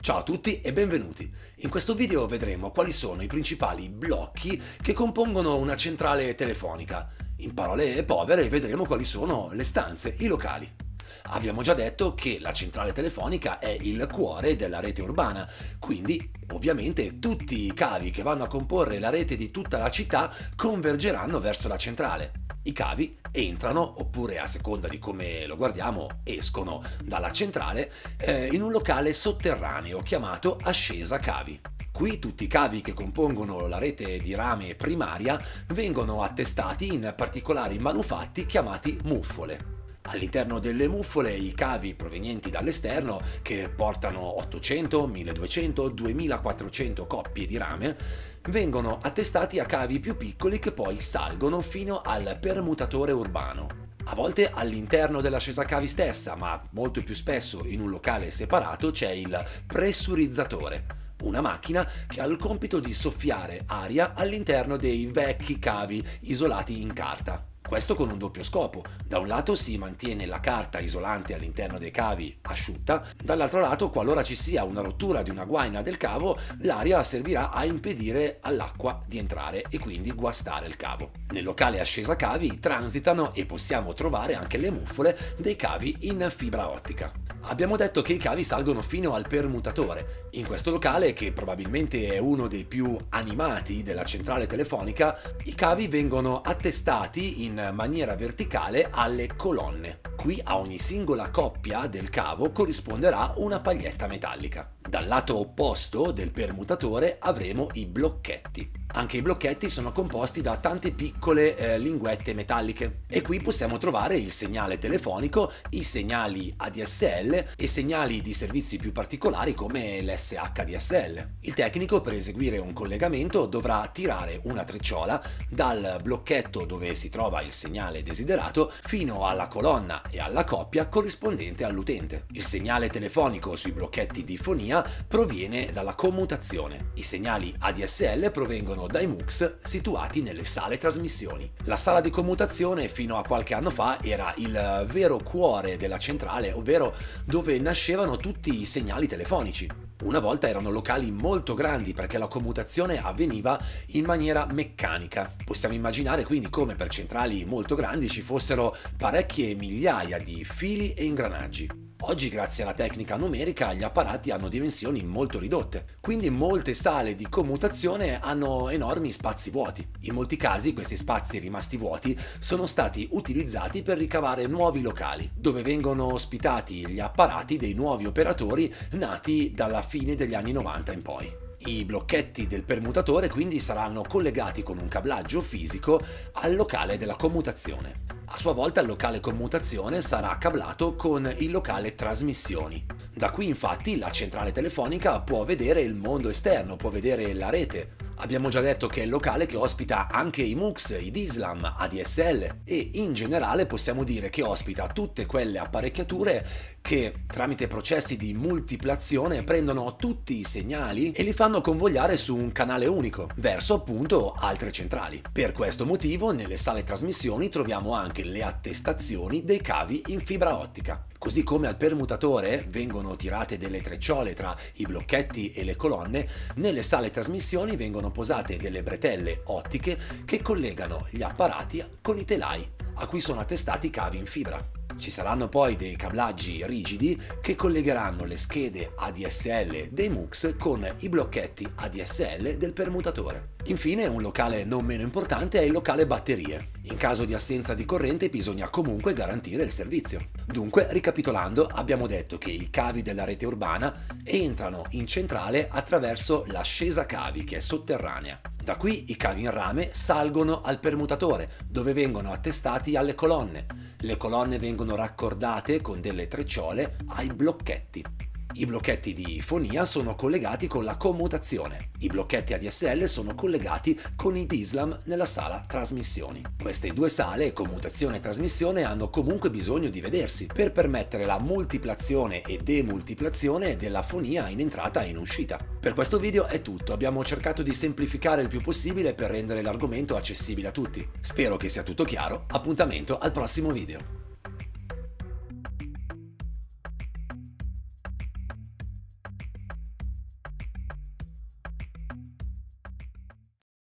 Ciao a tutti e benvenuti! In questo video vedremo quali sono i principali blocchi che compongono una centrale telefonica. In parole povere vedremo quali sono le stanze, i locali. Abbiamo già detto che la centrale telefonica è il cuore della rete urbana, quindi ovviamente tutti i cavi che vanno a comporre la rete di tutta la città convergeranno verso la centrale. I cavi entrano, oppure a seconda di come lo guardiamo, escono dalla centrale in un locale sotterraneo chiamato Ascesa Cavi. Qui tutti i cavi che compongono la rete di rame primaria vengono attestati in particolari manufatti chiamati muffole. All'interno delle muffole i cavi provenienti dall'esterno, che portano 800, 1200, 2400 coppie di rame, vengono attestati a cavi più piccoli che poi salgono fino al permutatore urbano. A volte all'interno dell'ascesa cavi stessa, ma molto più spesso in un locale separato, c'è il pressurizzatore, una macchina che ha il compito di soffiare aria all'interno dei vecchi cavi isolati in carta. Questo con un doppio scopo: da un lato si mantiene la carta isolante all'interno dei cavi asciutta, dall'altro lato, qualora ci sia una rottura di una guaina del cavo, l'aria servirà a impedire all'acqua di entrare e quindi guastare il cavo. Nel locale Ascesa Cavi transitano e possiamo trovare anche le muffole dei cavi in fibra ottica. Abbiamo detto che i cavi salgono fino al permutatore. In questo locale, che probabilmente è uno dei più animati della centrale telefonica, i cavi vengono attestati in maniera verticale alle colonne. Qui a ogni singola coppia del cavo corrisponderà una paglietta metallica. Dal lato opposto del permutatore avremo i blocchetti. Anche i blocchetti sono composti da tante piccole linguette metalliche, e qui possiamo trovare il segnale telefonico, i segnali ADSL e segnali di servizi più particolari come l'SHDSL. Il tecnico, per eseguire un collegamento, dovrà tirare una trecciola dal blocchetto dove si trova il segnale desiderato fino alla colonna e alla coppia corrispondente all'utente. Il segnale telefonico sui blocchetti di fonia proviene dalla commutazione. I segnali ADSL provengono dai MUX situati nelle sale trasmissioni. La sala di commutazione fino a qualche anno fa era il vero cuore della centrale, ovvero dove nascevano tutti i segnali telefonici. Una volta erano locali molto grandi perché la commutazione avveniva in maniera meccanica. Possiamo immaginare quindi come per centrali molto grandi ci fossero parecchie migliaia di fili e ingranaggi. Oggi, grazie alla tecnica numerica, gli apparati hanno dimensioni molto ridotte, quindi molte sale di commutazione hanno enormi spazi vuoti. In molti casi questi spazi rimasti vuoti sono stati utilizzati per ricavare nuovi locali, dove vengono ospitati gli apparati dei nuovi operatori nati dalla fine degli anni 90 in poi. I blocchetti del permutatore quindi saranno collegati con un cablaggio fisico al locale della commutazione. A sua volta il locale commutazione sarà cablato con il locale trasmissioni. Da qui infatti la centrale telefonica può vedere il mondo esterno, può vedere la rete. Abbiamo già detto che è il locale che ospita anche i MUX, i DSLAM, ADSL e in generale possiamo dire che ospita tutte quelle apparecchiature che tramite processi di multiplazione prendono tutti i segnali e li fanno convogliare su un canale unico, verso appunto altre centrali. Per questo motivo nelle sale trasmissioni troviamo anche le attestazioni dei cavi in fibra ottica. Così come al permutatore vengono tirate delle trecciole tra i blocchetti e le colonne, nelle sale trasmissioni vengono posate delle bretelle ottiche che collegano gli apparati con i telai a cui sono attestati i cavi in fibra. Ci saranno poi dei cablaggi rigidi che collegheranno le schede ADSL dei MUX con i blocchetti ADSL del permutatore. Infine, un locale non meno importante è il locale batterie. In caso di assenza di corrente bisogna comunque garantire il servizio. Dunque, ricapitolando, abbiamo detto che i cavi della rete urbana entrano in centrale attraverso l'ascesa cavi, che è sotterranea. Da qui i cavi in rame salgono al permutatore, dove vengono attestati alle colonne. Le colonne vengono raccordate con delle trecciole ai blocchetti. I blocchetti di fonia sono collegati con la commutazione, i blocchetti ADSL sono collegati con i DSLAM nella sala trasmissioni. Queste due sale, commutazione e trasmissione, hanno comunque bisogno di vedersi per permettere la multiplazione e demultiplazione della fonia in entrata e in uscita. Per questo video è tutto, abbiamo cercato di semplificare il più possibile per rendere l'argomento accessibile a tutti. Spero che sia tutto chiaro, appuntamento al prossimo video.